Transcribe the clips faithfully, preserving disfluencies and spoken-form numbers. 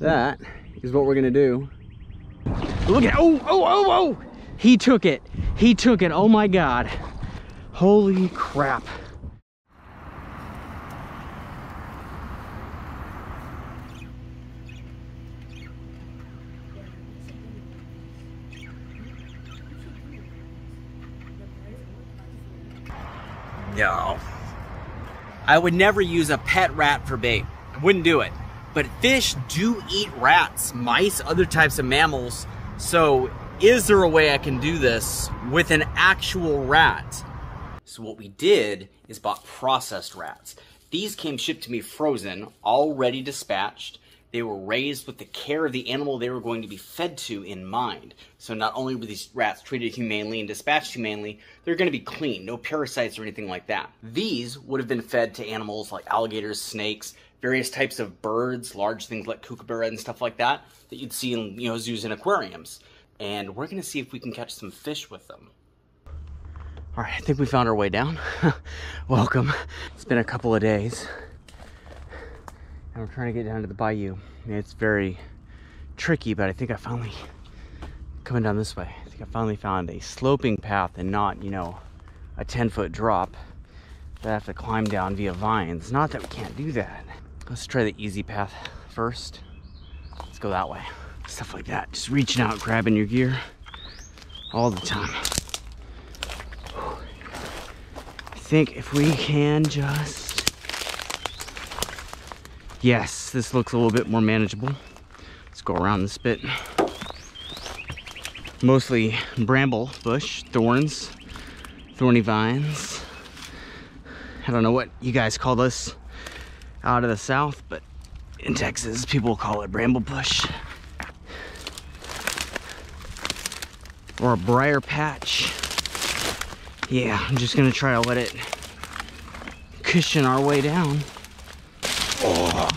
that is what we're gonna do. Look at, oh, oh, oh, oh! He took it, he took it, oh my God. Holy crap. No. I would never use a pet rat for bait. I wouldn't do it. But fish do eat rats, mice, other types of mammals. So is there a way I can do this with an actual rat? So what we did is bought processed rats. These came shipped to me frozen, already dispatched. They were raised with the care of the animal they were going to be fed to in mind. So not only were these rats treated humanely and dispatched humanely, they're going to be clean, no parasites or anything like that. These would have been fed to animals like alligators, snakes, various types of birds, large things like kookaburra and stuff like that, that you'd see in, you know, zoos and aquariums. And we're going to see if we can catch some fish with them. All right, I think we found our way down. Welcome. It's been a couple of days. I'm trying to get down to the bayou. It's very tricky, but I think I finally, coming down this way, I think I finally found a sloping path and not, you know, a ten foot drop that I have to climb down via vines. Not that we can't do that. Let's try the easy path first. Let's go that way. Stuff like that. Just reaching out, grabbing your gear all the time. I think if we can just, yes, this looks a little bit more manageable. Let's go around this bit. Mostly bramble bush, thorns, thorny vines. I don't know what you guys call this out of the South, but in Texas, people call it bramble bush. Or a briar patch. Yeah, I'm just gonna try to let it cushion our way down. Oh.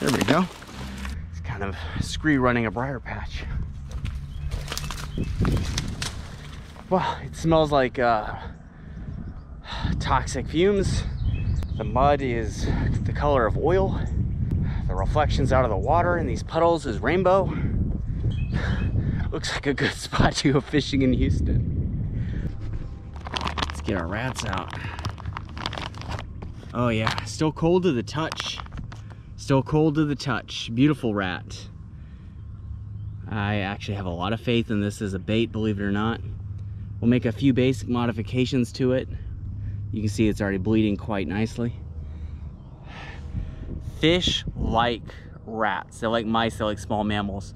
There we go. It's kind of scree running a briar patch. Well, it smells like uh, toxic fumes. The mud is the color of oil. The reflections out of the water in these puddles is rainbow. Looks like a good spot to go fishing in Houston. Let's get our rats out. Oh yeah, still cold to the touch. Still cold to the touch. Beautiful rat. I actually have a lot of faith in this as a bait, believe it or not. We'll make a few basic modifications to it. You can see it's already bleeding quite nicely. Fish like rats. They like mice, they like small mammals.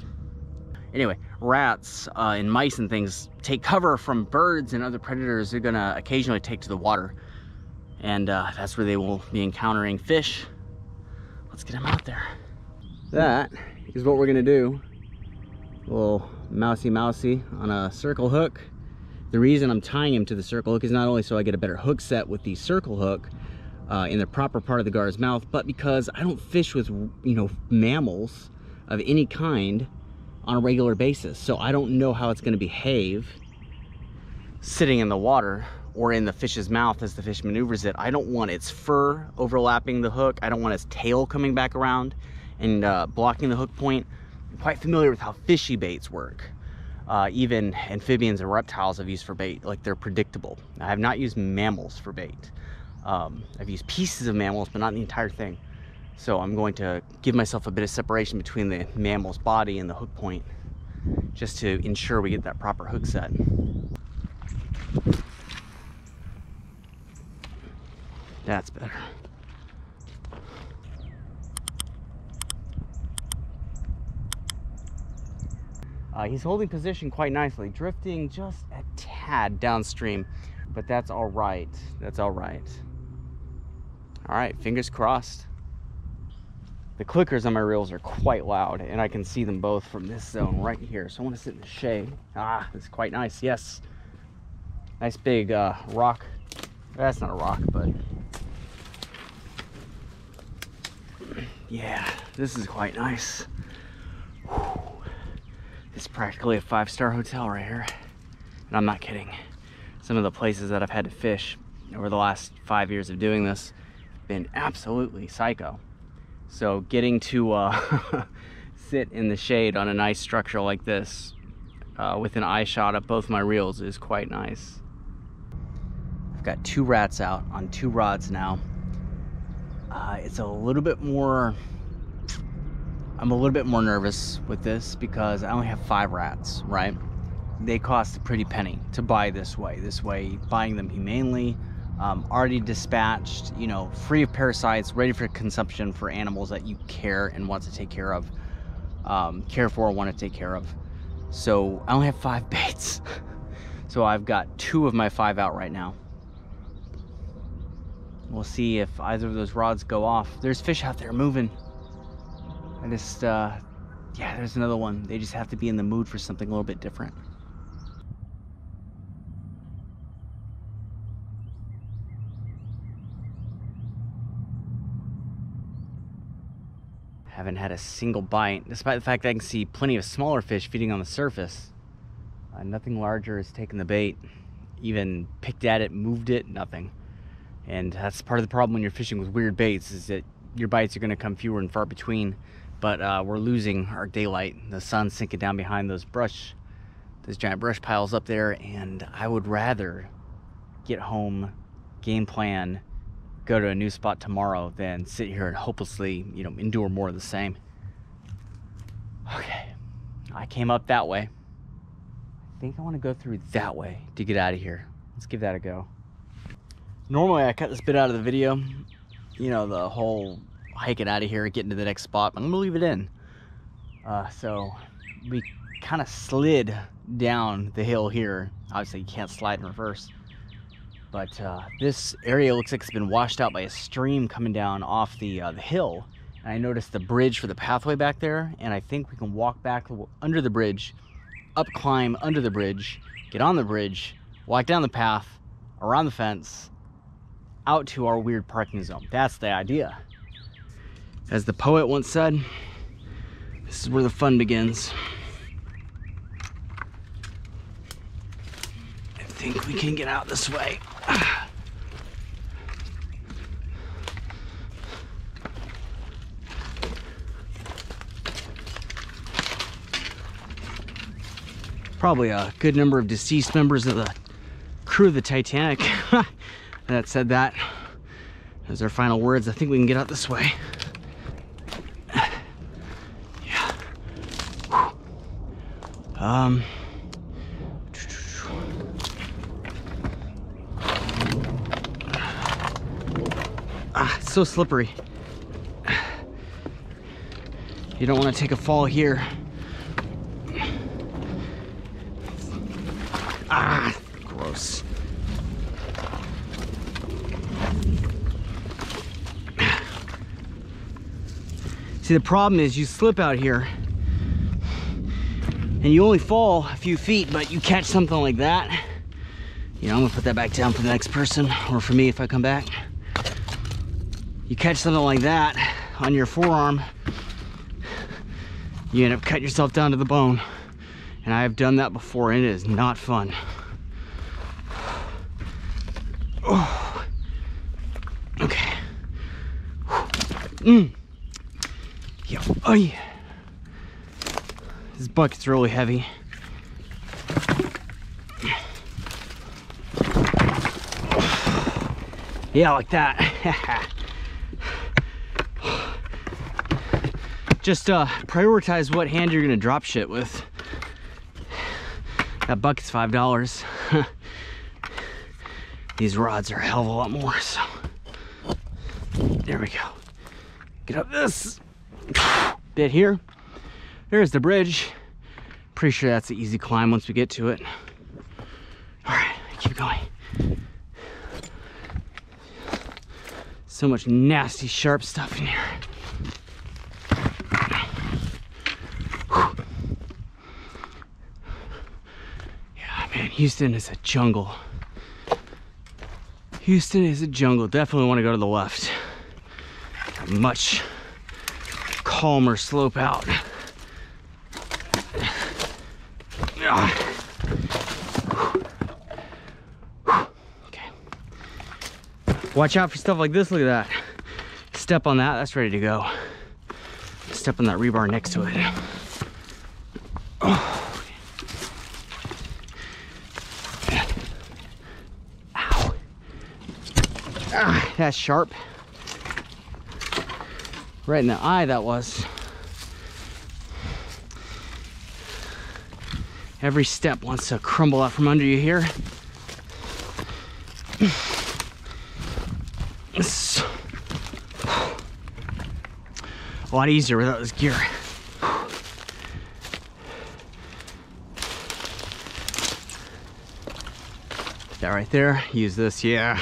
Anyway, rats uh, and mice and things take cover from birds and other predators they're gonna occasionally take to the water. And uh, that's where they will be encountering fish. Let's get them out there. That is what we're gonna do. A little mousy mousy on a circle hook. The reason I'm tying him to the circle hook is not only so I get a better hook set with the circle hook uh, in the proper part of the gar's mouth, but because I don't fish with, you know, mammals of any kind on a regular basis. So I don't know how it's gonna behave sitting in the water or in the fish's mouth as the fish maneuvers it. I don't want its fur overlapping the hook. I don't want its tail coming back around and uh, blocking the hook point. I'm quite familiar with how fishy baits work. Uh, even amphibians and reptiles I've used for bait, like they're predictable. I have not used mammals for bait. Um, I've used pieces of mammals, but not the entire thing. So I'm going to give myself a bit of separation between the mammal's body and the hook point, just to ensure we get that proper hook set. That's better. Uh, he's holding position quite nicely, drifting just a tad downstream, but that's all right. That's all right. All right, fingers crossed. The clickers on my reels are quite loud, and I can see them both from this zone right here. So I want to sit in the shade. Ah, it's quite nice. Yes, nice big uh, rock. That's not a rock, but yeah, this is quite nice. Whew. It's practically a five star hotel right here. And I'm not kidding. Some of the places that I've had to fish over the last five years of doing this have been absolutely psycho. So getting to uh, sit in the shade on a nice structure like this uh, with an eye shot of both my reels is quite nice. I've got two rats out on two rods now. Uh, it's a little bit more, I'm a little bit more nervous with this because I only have five rats, right? They cost a pretty penny to buy this way. This way, buying them humanely, um, already dispatched, you know, free of parasites, ready for consumption for animals that you care and want to take care of, um, care for, want to take care of. So I only have five baits. So I've got two of my five out right now. We'll see if either of those rods go off. There's fish out there moving. I just, uh, yeah, there's another one. They just have to be in the mood for something a little bit different. Haven't had a single bite, despite the fact that I can see plenty of smaller fish feeding on the surface. Uh, nothing larger has taken the bait. Even picked at it, moved it, nothing. And that's part of the problem when you're fishing with weird baits, is that your bites are going to come fewer and far between. But uh, we're losing our daylight. The sun's sinking down behind those brush, those giant brush piles up there, and I would rather get home, game plan, go to a new spot tomorrow than sit here and hopelessly, you know, endure more of the same. Okay, I came up that way. I think I want to go through that way to get out of here. Let's give that a go. Normally I cut this bit out of the video, you know, the whole hiking out of here, getting to the next spot. I'm gonna leave it in. Uh, so we kind of slid down the hill here. Obviously you can't slide in reverse, but uh, this area looks like it's been washed out by a stream coming down off the, uh, the hill. And I noticed the bridge for the pathway back there, and I think we can walk back under the bridge, up climb under the bridge, get on the bridge, walk down the path, around the fence, out to our weird parking zone. That's the idea. As the poet once said, this is where the fun begins. I think we can get out this way. Probably a good number of deceased members of the crew of the Titanic. That said that. Those are final words. I think we can get out this way. Yeah. Whew. Um. Ah, it's so slippery. You don't want to take a fall here. Ah, gross. See, the problem is you slip out here and you only fall a few feet, but you catch something like that. You know, I'm gonna put that back down for the next person, or for me if I come back. You catch something like that on your forearm, you end up cutting yourself down to the bone. And I have done that before, and it is not fun. Oh. Okay. Mm. Yo, oh yeah. This bucket's really heavy. Yeah, like that. Just uh, prioritize what hand you're gonna drop shit with. That bucket's five dollars. These rods are a hell of a lot more, so. There we go. Get up this bit here. There's the bridge. Pretty sure that's an easy climb once we get to it. All right, keep going. So much nasty, sharp stuff in here. Whew. Yeah, man, Houston is a jungle. Houston is a jungle. Definitely want to go to the left. Not much. Calmer slope out. Okay. Watch out for stuff like this. Look at that. Step on that. That's ready to go. step on that rebar next to it. Oh. Ow. Ah, that's sharp. Right in the eye that was. Every step wants to crumble out from under you here. It's a lot easier without this gear. That right there, use this, yeah.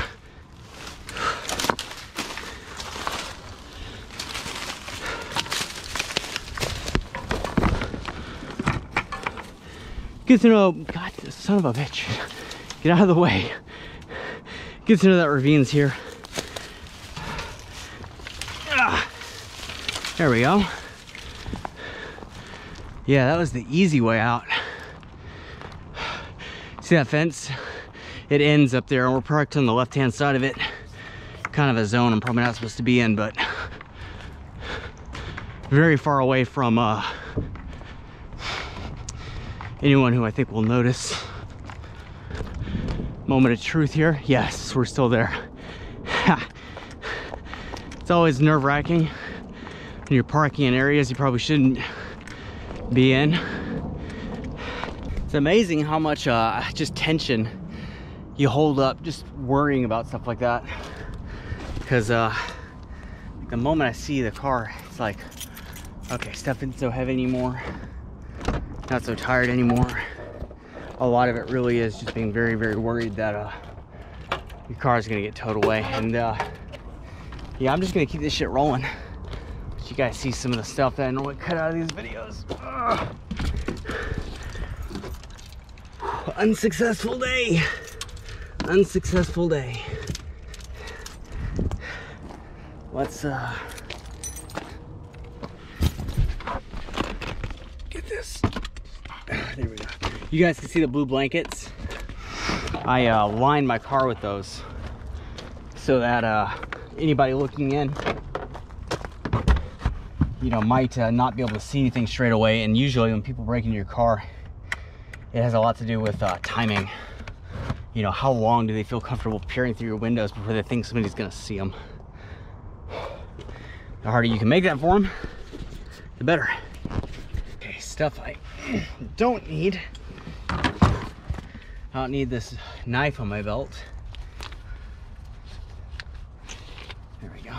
Good to know, God, son of a bitch. Get out of the way. Good to know that ravine's here. Ah, there we go. Yeah, that was the easy way out. See that fence? It ends up there and we're parked on the left-hand side of it. Kind of a zone I'm probably not supposed to be in, but very far away from uh, anyone who I think will notice. Moment of truth here. Yes, we're still there. It's always nerve-wracking when you're parking in areas you probably shouldn't be in. It's amazing how much uh, just tension you hold up just worrying about stuff like that. Because uh, the moment I see the car, it's like, okay, stuff isn't so heavy anymore. Not so tired anymore. A lot of it really is just being very, very worried that uh, your car is gonna get towed away. And uh, yeah, I'm just gonna keep this shit rolling. But you guys see some of the stuff that I normally cut out of these videos. Ugh. Unsuccessful day. Unsuccessful day. Let's uh, get this. There we go. You guys can see the blue blankets. I uh, lined my car with those so that uh, anybody looking in, you know, might uh, not be able to see anything straight away. And usually when people break into your car, it has a lot to do with uh, timing. You know, how long do they feel comfortable peering through your windows before they think somebody's gonna see them? The harder you can make that for them, the better. Okay, stuff I don't need. I don't need this knife on my belt. There we go.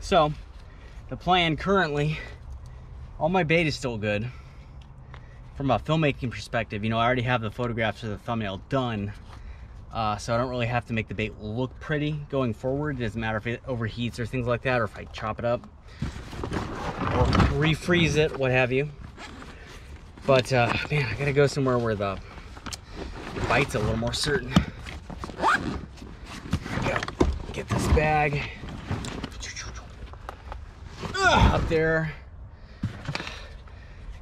So, the plan currently, all my bait is still good. From a filmmaking perspective, you know, I already have the photographs of the thumbnail done. Uh, so I don't really have to make the bait look pretty going forward. It doesn't matter if it overheats or things like that, or if I chop it up or refreeze it, what have you. But uh, man, I gotta go somewhere where the bite's a little more certain. Go. Get this bag Ugh, up there.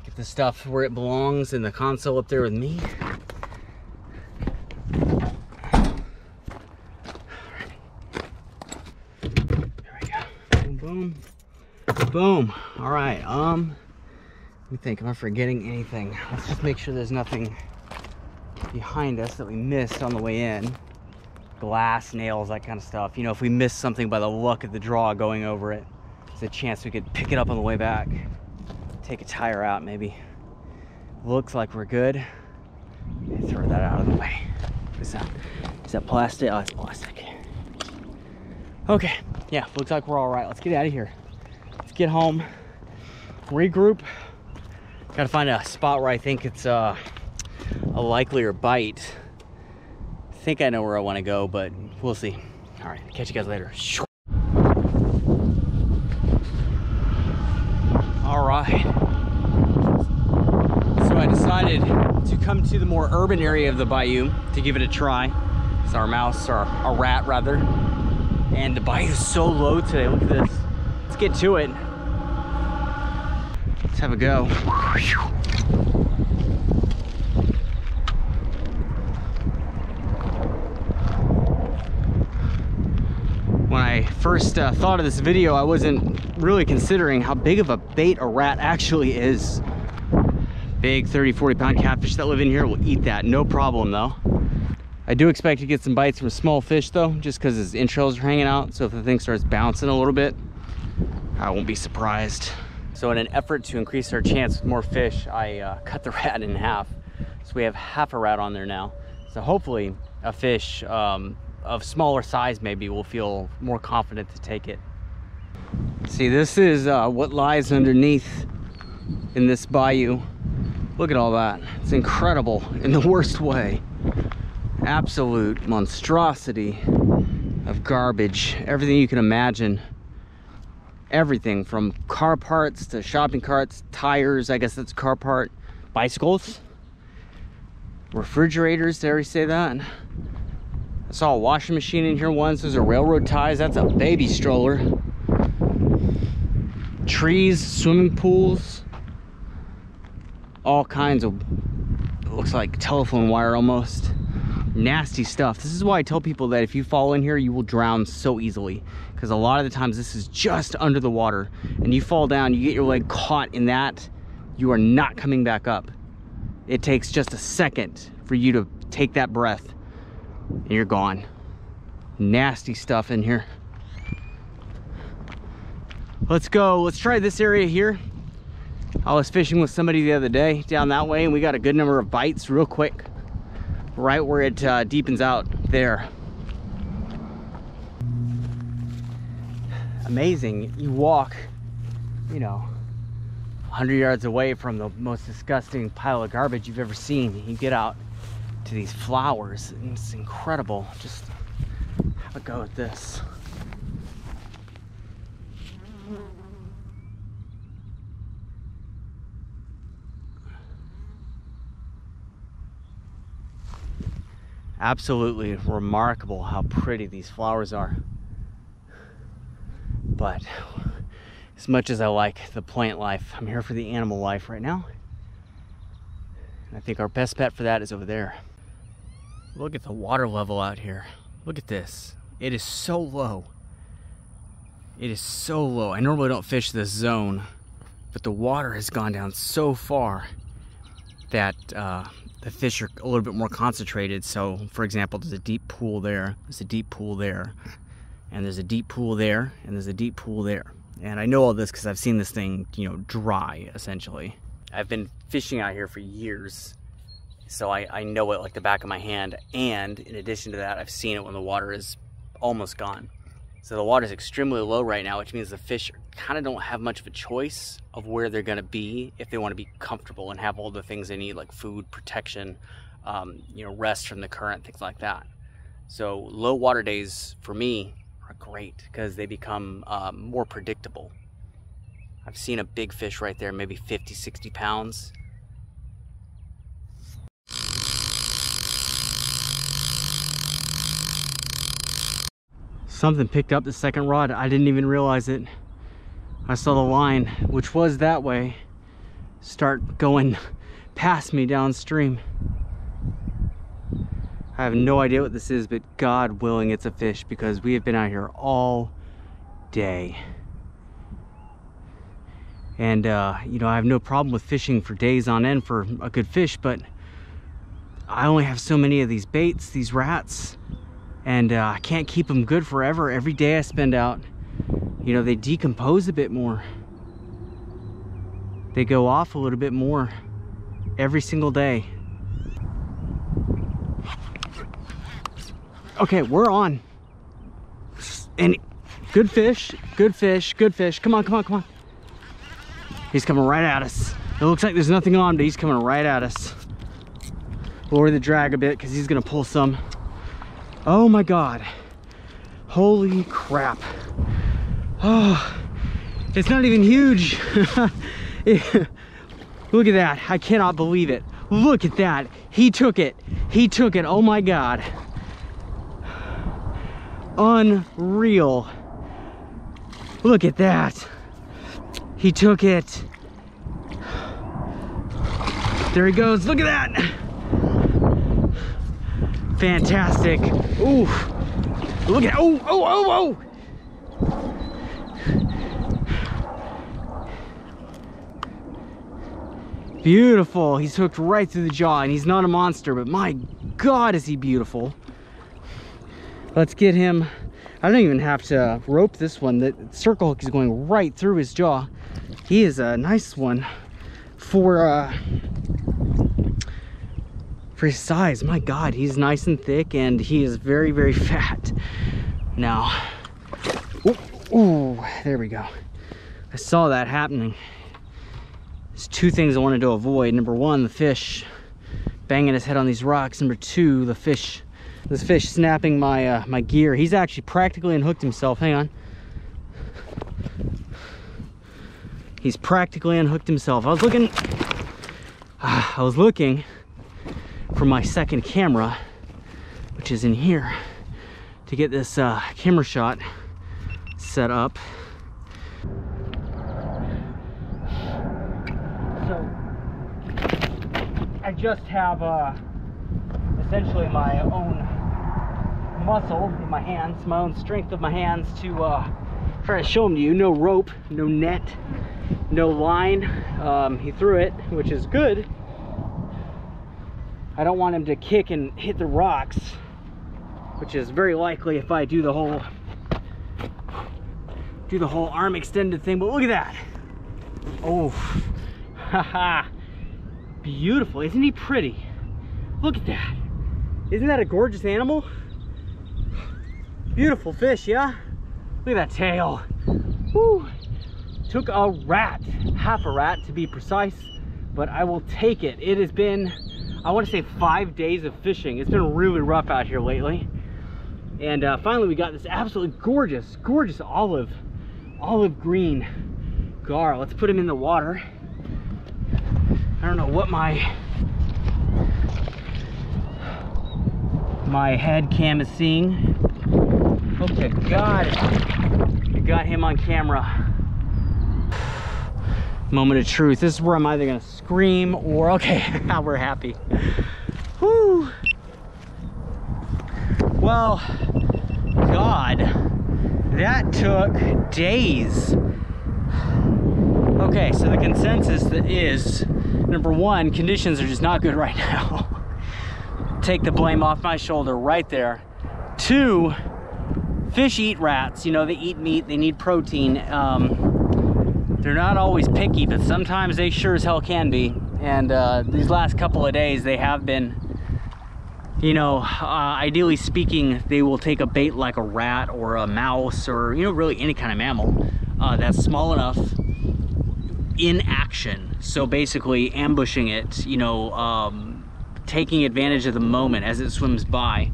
Get the stuff where it belongs in the console up there with me. There we go. Boom, boom, boom. All right. Um. Let me think, am I forgetting anything? Let's just make sure there's nothing behind us that we missed on the way in. Glass, nails, that kind of stuff. You know, if we miss something by the luck of the draw going over it, there's a chance we could pick it up on the way back. Take a tire out, maybe. Looks like we're good. Throw that out of the way. Is that, is that plastic? Oh, it's plastic. Okay, yeah, looks like we're all right. Let's get out of here. Let's get home, regroup. Gotta find a spot where I think it's uh, a likelier bite. I think I know where I want to go, but we'll see. All right, catch you guys later. All right. So I decided to come to the more urban area of the bayou to give it a try. It's our mouse, or a rat rather. And the bayou is so low today, look at this. Let's get to it. Let's have a go. When I first uh, thought of this video, I wasn't really considering how big of a bait a rat actually is. Big thirty, forty pound catfish that live in here will eat that, no problem though. I do expect to get some bites from small fish though, just because his entrails are hanging out, so if the thing starts bouncing a little bit, I won't be surprised. So in an effort to increase our chance with more fish, I uh, cut the rat in half. So we have half a rat on there now. So hopefully a fish um, of smaller size maybe will feel more confident to take it. See, this is uh, what lies underneath in this bayou. Look at all that. It's incredible in the worst way. Absolute monstrosity of garbage. Everything you can imagine. Everything from car parts to shopping carts, tires, I guess that's car part, bicycles, refrigerators, dare I say that? I saw a washing machine in here once. Those are railroad ties. That's a baby stroller. Trees, swimming pools, all kinds of, looks like telephone wire almost. Nasty stuff. This is why I tell people that if you fall in here, you will drown so easily, because a lot of the times this is just under the water and you fall down, you get your leg caught in that, you are not coming back up. It takes just a second for you to take that breath and you're gone. Nasty stuff in here. Let's go. Let's try this area here. I was fishing with somebody the other day down that way and we got a good number of bites real quick, right where it uh, deepens out there. Amazing. You walk, you know, a hundred yards away from the most disgusting pile of garbage you've ever seen. You get out to these flowers and it's incredible. Just have a go at this. Absolutely remarkable how pretty these flowers are. But as much as I like the plant life, I'm here for the animal life right now. And I think our best bet for that is over there. Look at the water level out here. Look at this. It is so low. It is so low. I normally don't fish this zone, but the water has gone down so far that uh, the fish are a little bit more concentrated. So for example, there's a deep pool there, there's a deep pool there, and there's a deep pool there, and there's a deep pool there. And I know all this because I've seen this thing, you know, dry essentially. I've been fishing out here for years, so I, I know it like the back of my hand. And in addition to that, I've seen it when the water is almost gone. So the water is extremely low right now, which means the fish kind of don't have much of a choice of where they're going to be if they want to be comfortable and have all the things they need, like food, protection, um, you know, rest from the current, things like that. So low water days for me are great because they become um, more predictable. I've seen a big fish right there, maybe fifty, sixty pounds. Something picked up the second rod. I didn't even realize it. I saw the line, which was that way, start going past me downstream. I have no idea what this is, but God willing, it's a fish, because we have been out here all day. And, uh, you know, I have no problem with fishing for days on end for a good fish, but I only have so many of these baits, these rats. And uh, I can't keep them good forever. Every day I spend out, you know, they decompose a bit more. They go off a little bit more every single day. Okay, we're on. And good fish, good fish, good fish. Come on, come on, come on. He's coming right at us. It looks like there's nothing on, but he's coming right at us. Lower the drag a bit because he's going to pull some. Oh my God, holy crap. Oh, it's not even huge. it, look at that, I cannot believe it. Look at that, he took it, he took it, oh my God. Unreal, look at that. He took it. There he goes, look at that. Fantastic. Ooh, look at, oh, oh, oh, oh. Beautiful. He's hooked right through the jaw, and he's not a monster, but my God, is he beautiful. Let's get him. I don't even have to rope this one. The circle hook is going right through his jaw. He is a nice one for uh for his size. My God, he's nice and thick, and he is very, very fat. Now, ooh, ooh, there we go. I saw that happening. There's two things I wanted to avoid. Number one, the fish banging his head on these rocks. Number two, the fish, this fish snapping my uh, my gear. He's actually practically unhooked himself. Hang on. He's practically unhooked himself. I was looking, uh, I was looking for my second camera, which is in here, to get this uh, camera shot set up. I just have uh, essentially my own muscle in my hands, my own strength of my hands to uh, try to show them to you. No rope, no net, no line. Um, he threw it, which is good. I don't want him to kick and hit the rocks, which is very likely if I do the whole do the whole arm extended thing. But look at that! Oh, haha. Beautiful. Isn't he pretty? Look at that. Isn't that a gorgeous animal? Beautiful fish, yeah? Look at that tail. Woo. Took a rat, half a rat to be precise, but I will take it. It has been, I want to say, five days of fishing. It's been really rough out here lately. And uh, finally we got this absolutely gorgeous, gorgeous olive, olive green gar. Let's put him in the water. I don't know what my my head cam is seeing. Hope to God I got him on camera. Moment of truth. This is where I'm either gonna scream or okay, we're happy. Whoo! Well, God, that took days. Okay, so the consensus that is number one, conditions are just not good right now. Take the blame off my shoulder right there. Two, fish eat rats. You know, they eat meat, they need protein. Um, they're not always picky, but sometimes they sure as hell can be. And uh, these last couple of days, they have been, you know, uh, ideally speaking, they will take a bait like a rat or a mouse or, you know, really any kind of mammal uh, that's small enough in action, so basically ambushing it, you know, um, taking advantage of the moment as it swims by.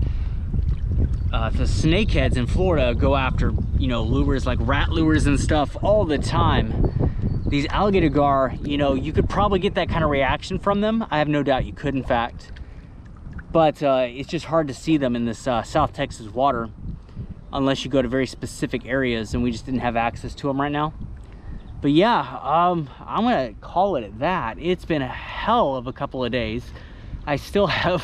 Uh, the snakeheads in Florida go after, you know, lures like rat lures and stuff all the time. These alligator gar, you know, you could probably get that kind of reaction from them. I have no doubt you could, in fact, but uh, it's just hard to see them in this uh, South Texas water unless you go to very specific areas, and we just didn't have access to them right now. But yeah, um, I'm gonna call it at that. It's been a hell of a couple of days. I still have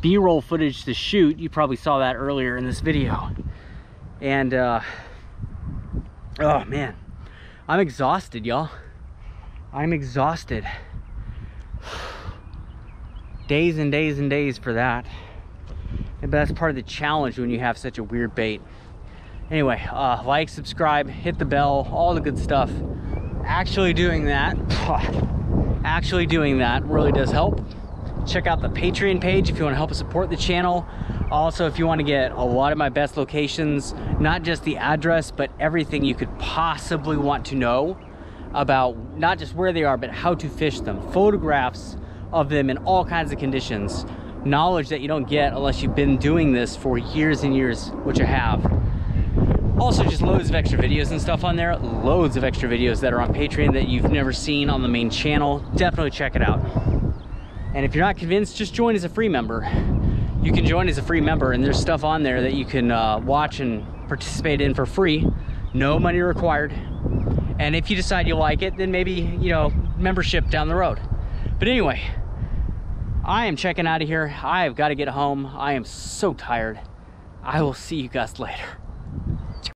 B-roll footage to shoot. You probably saw that earlier in this video. And, uh, oh man, I'm exhausted, y'all. I'm exhausted. Days and days and days for that. But that's part of the challenge when you have such a weird bait. Anyway, uh, like, subscribe, hit the bell, all the good stuff. Actually doing that, actually doing that really does help. Check out the Patreon page if you want to help us support the channel. Also, if you want to get a lot of my best locations, not just the address, but everything you could possibly want to know about, not just where they are, but how to fish them. Photographs of them in all kinds of conditions. Knowledge that you don't get unless you've been doing this for years and years, which I have. Also, just loads of extra videos and stuff on there. Loads of extra videos that are on Patreon that you've never seen on the main channel. Definitely check it out. And if you're not convinced, just join as a free member. You can join as a free member, and there's stuff on there that you can uh, watch and participate in for free. No money required. And if you decide you like it, then maybe, you know, membership down the road. But anyway, I am checking out of here. I've got to get home. I am so tired. I will see you guys later.